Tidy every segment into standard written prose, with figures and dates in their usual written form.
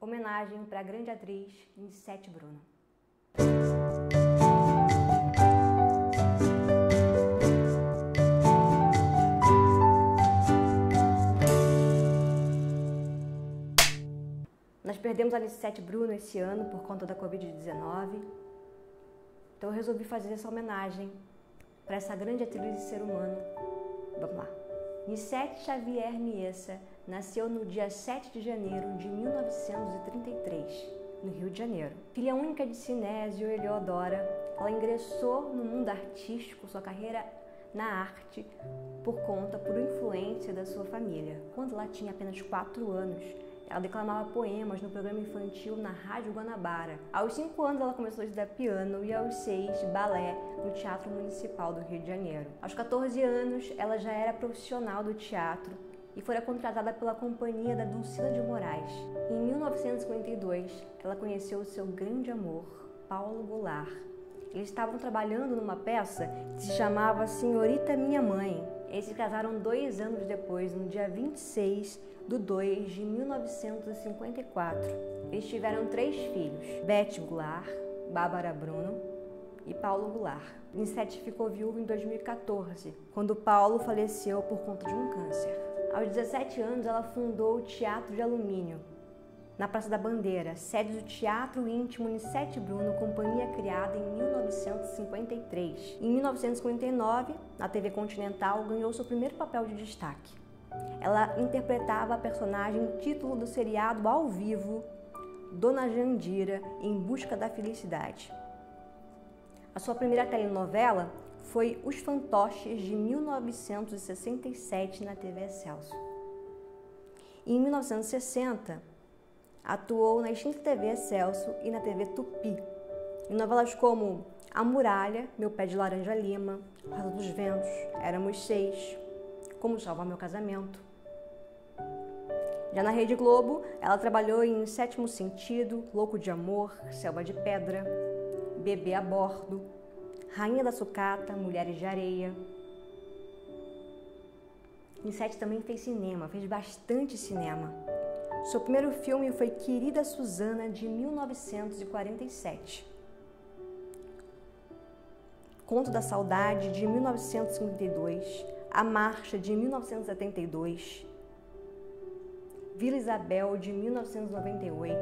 Homenagem para a grande atriz Nicette Bruno. Nós perdemos a Nicette Bruno esse ano por conta da Covid-19, então eu resolvi fazer essa homenagem para essa grande atriz e ser humano. Vamos lá. Nicete Xavier Miessa nasceu no dia 7 de janeiro de 1933, no Rio de Janeiro. Filha única de Sinésio e Eleodora, ela ingressou no mundo artístico, sua carreira na arte, por influência da sua família. Quando ela tinha apenas 4 anos, ela declamava poemas no programa infantil na Rádio Guanabara. Aos 5 anos ela começou a estudar piano e aos 6 balé no Teatro Municipal do Rio de Janeiro. Aos 14 anos ela já era profissional do teatro e fora contratada pela companhia da Dulcina de Moraes. Em 1952 ela conheceu o seu grande amor, Paulo Goulart. Eles estavam trabalhando numa peça que se chamava Senhorita Minha Mãe. Eles se casaram 2 anos depois, no dia 26 de 2 de 1954. Eles tiveram 3 filhos, Beth Goulart, Bárbara Bruno e Paulo Goulart. Nicette ficou viúva em 2014, quando Paulo faleceu por conta de um câncer. Aos 17 anos, ela fundou o Teatro de Alumínio, na Praça da Bandeira, sede do Teatro Íntimo de Sete Bruno, companhia criada em 1953. Em 1959, na TV Continental, ganhou seu primeiro papel de destaque. Ela interpretava a personagem título do seriado ao vivo, Dona Jandira em Busca da Felicidade. A sua primeira telenovela foi Os Fantoches, de 1967, na TV Celso. Em 1960, atuou na extinta TV Celso e na TV Tupi, em novelas como A Muralha, Meu Pé de Laranja Lima, Rosa dos Ventos, Éramos Seis, Como Salvar Meu Casamento. Já na Rede Globo, ela trabalhou em Sétimo Sentido, Louco de Amor, Selva de Pedra, Bebê a Bordo, Rainha da Sucata, Mulheres de Areia. Nicette também fez cinema, fez bastante cinema. Seu primeiro filme foi Querida Suzana, de 1947. Conto da Saudade, de 1952. A Marcha, de 1972. Vila Isabel, de 1998.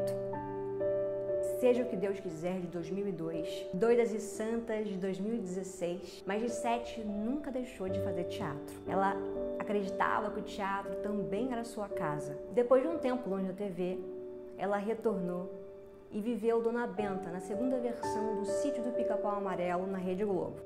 Seja o que Deus quiser, de 2002. Doidas e Santas, de 2016. Mas Nicette nunca deixou de fazer teatro. Ela acreditava que o teatro também era sua casa. Depois de um tempo longe da TV, ela retornou e viveu Dona Benta na segunda versão do Sítio do Pica-Pau Amarelo na Rede Globo.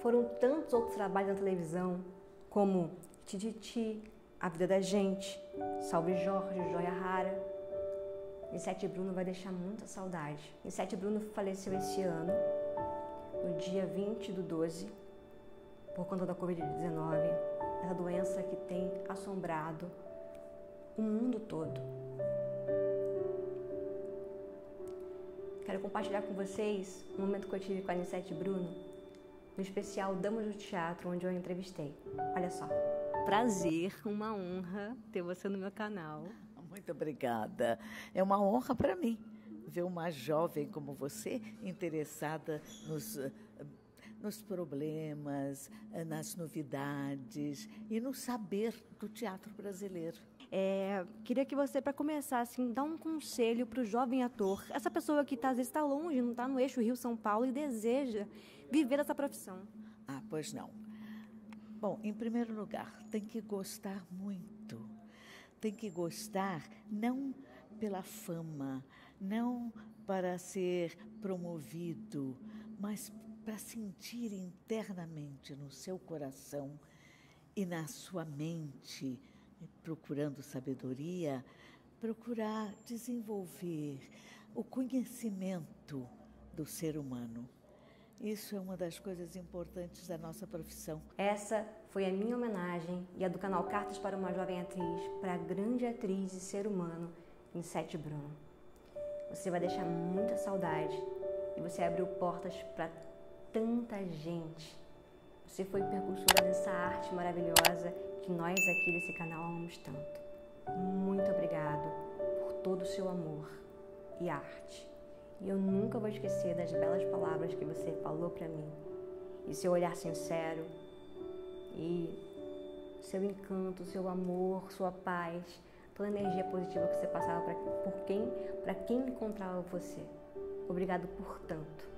Foram tantos outros trabalhos na televisão, como Tititi, A Vida da Gente, Salve Jorge, Joia Rara. Nicette Bruno vai deixar muita saudade. Nicette Bruno faleceu esse ano, no dia 20/12, por conta da Covid-19, essa doença que tem assombrado o mundo todo. Quero compartilhar com vocês um momento que eu tive com a Nicette Bruno, no especial Damas do Teatro, onde eu a entrevistei. Olha só. Prazer, uma honra ter você no meu canal. Muito obrigada. É uma honra para mim ver uma jovem como você interessada nos problemas, nas novidades e no saber do teatro brasileiro. Queria que você, para começar, assim, dá um conselho para o jovem ator, essa pessoa que às vezes está longe, não está no eixo Rio-São Paulo e deseja viver essa profissão. Ah, pois não. Bom, em primeiro lugar, tem que gostar muito. Tem que gostar não pela fama, não para ser promovido, mas para sentir internamente no seu coração e na sua mente, procurando sabedoria, procurar desenvolver o conhecimento do ser humano. Isso é uma das coisas importantes da nossa profissão. Essa foi a minha homenagem e a do canal Cartas para uma Jovem Atriz para a grande atriz e ser humano Nicette Bruno. Você vai deixar muita saudade e você abriu portas para tanta gente. Você foi percursora dessa arte maravilhosa que nós aqui desse canal amamos tanto. Muito obrigado por todo o seu amor e arte. E eu nunca vou esquecer das belas palavras que você falou para mim. E seu olhar sincero, e seu encanto, seu amor, sua paz, toda a energia positiva que você passava para quem encontrava você. Obrigado por tanto.